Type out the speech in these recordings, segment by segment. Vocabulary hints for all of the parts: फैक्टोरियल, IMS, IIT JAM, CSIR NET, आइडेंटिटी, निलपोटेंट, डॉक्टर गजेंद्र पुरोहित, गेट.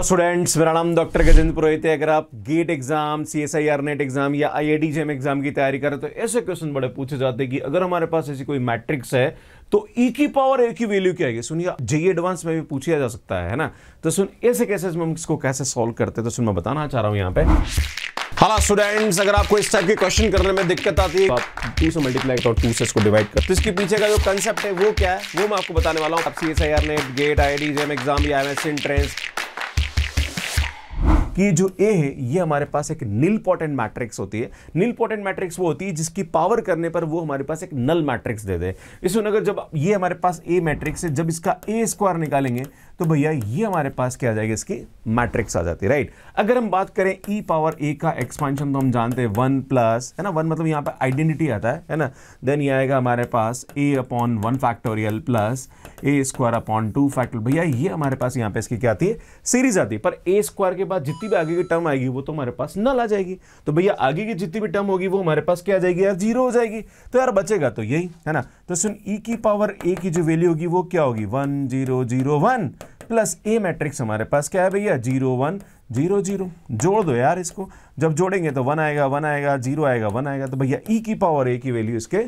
Hello students, मेरा नाम डॉक्टर गजेंद्र पुरोहित है। अगर आप गेट exam, CSIR NET exam या IIT JAM एग्जाम की तैयारी करें तो ऐसे क्वेश्चन बड़े पूछे जाते हैं कि अगर हमारे पास ऐसी कोई मैट्रिक्स है तो e की पावर a की वैल्यू क्या है। सुनिए, JE एडवांस में भी पूछा जा सकता है ना। तो सुन, ऐसे केसेस में हम इसको कैसे सॉल्व करते हैं तो सुन, मैं बताना चाह रहा हूँ यहाँ पे। हेलो स्टूडेंट्स, अगर आपको इस टाइप के क्वेश्चन करने में दिक्कत आती है तो आप 2 से मल्टीप्लाई और 2 से इसको डिवाइड करते हैं। इसके पीछे का जो कंसेप्ट है वो क्या है वो मैं आपको बताने वाला हूँ। आप CSIR NET, गेट, IIT JAM exam या IMS एंट्रेंस कि जो ए है ये हमारे पास एक निलपोटेंट मैट्रिक्स होती है। निलपोटेंट मैट्रिक्स वो होती है जिसकी पावर करने पर वो हमारे पास एक नल मैट्रिक्स दे दे। इसमें अगर जब ये हमारे पास ए मैट्रिक्स है, जब इसका ए स्क्वायर निकालेंगे तो भैया ये हमारे पास क्या आ जाएगा, इसकी मैट्रिक्स आ जाती है, राइट। अगर हम बात करें ई पावर ए का एक्सपांशन तो हम जानते हैं 1 प्लस, है ना, 1 मतलब यहाँ पर आइडेंटिटी आता है ना। देन ये आएगा हमारे पास ए अपॉन 1 फैक्टोरियल प्लस ए स्क्वायर अपॉन 2 फैक्टोरियल। भैया ये हमारे पास यहाँ पे इसकी क्या आती है, सीरीज आती है। पर ए स्क्वायर के बाद जितनी भी आगे की टर्म आएगी वो तो हमारे पास नल आ जाएगी। तो भैया आगे की जितनी भी टर्म होगी वो हमारे पास क्या आ जाएगी यार, जीरो हो जाएगी। तो यार बचेगा तो यही, है ना। तो सुन, ई की पावर ए की जो वैल्यू होगी वो क्या होगी, 1 0 0 1 प्लस ए मैट्रिक्स हमारे पास क्या है भैया, 0 1 0 0। जोड़ दो यार इसको, जब जोड़ेंगे तो 1 आएगा 1 आएगा 0 आएगा 1 आएगा। तो भैया ई की पावर ए की वैल्यू इसके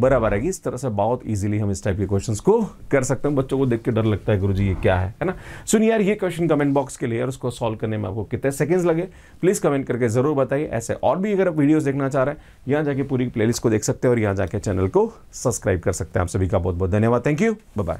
बराबर आएगी। इस तरह से बहुत इजीली हम इस टाइप के क्वेश्चंस को कर सकते हैं। बच्चों को देख के डर लगता है, गुरुजी ये क्या है, है ना। सुनिए यार, ये क्वेश्चन कमेंट बॉक्स के लिए और उसको सॉल्व करने में आपको कितने सेकंड्स लगे प्लीज कमेंट करके जरूर बताइए। ऐसे और भी अगर आप वीडियोस देखना चाह रहे हैं, यहाँ जाके पूरी प्लेलिस्ट को देख सकते हैं और यहाँ जाके चैनल को सब्सक्राइब कर सकते हैं। आप सभी का बहुत बहुत धन्यवाद। Thank you, bye bye.